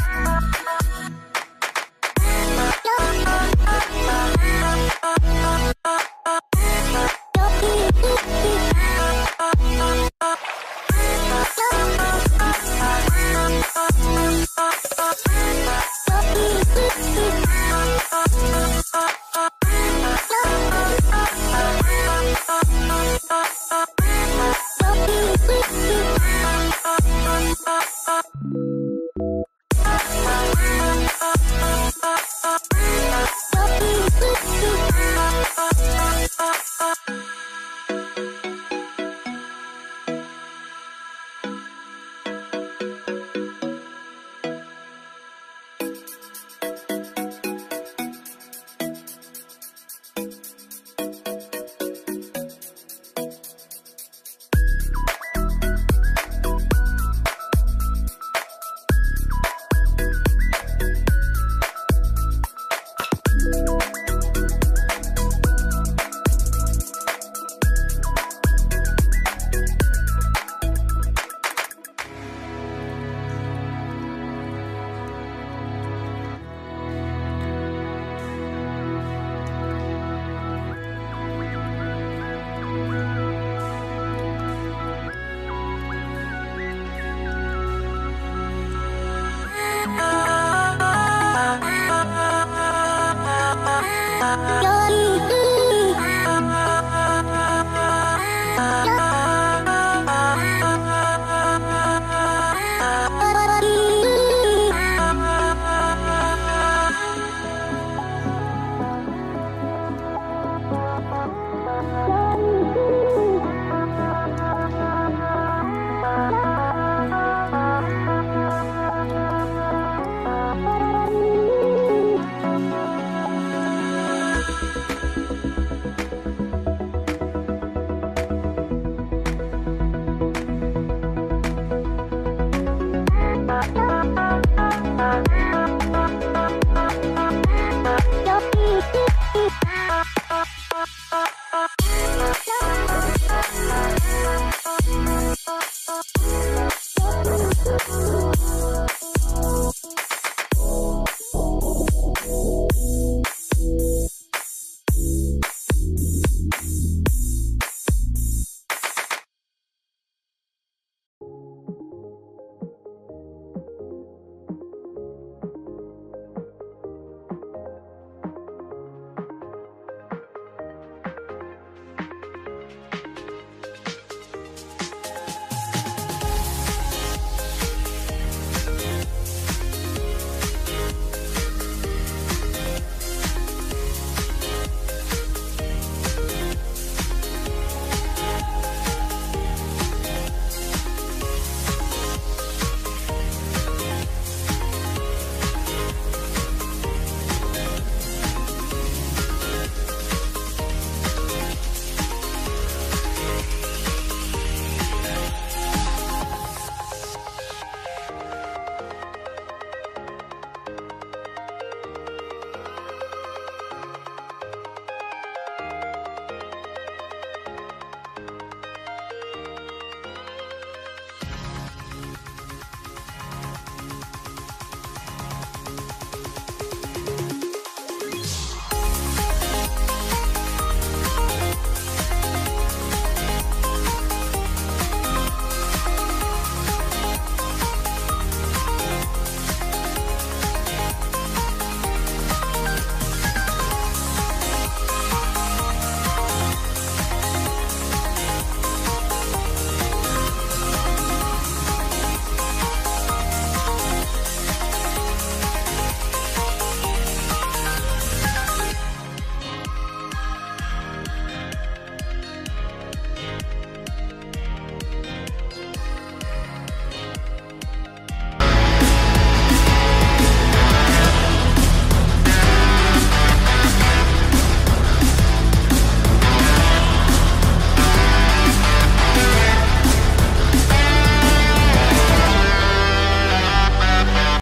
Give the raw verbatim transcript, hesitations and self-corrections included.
Bye. You're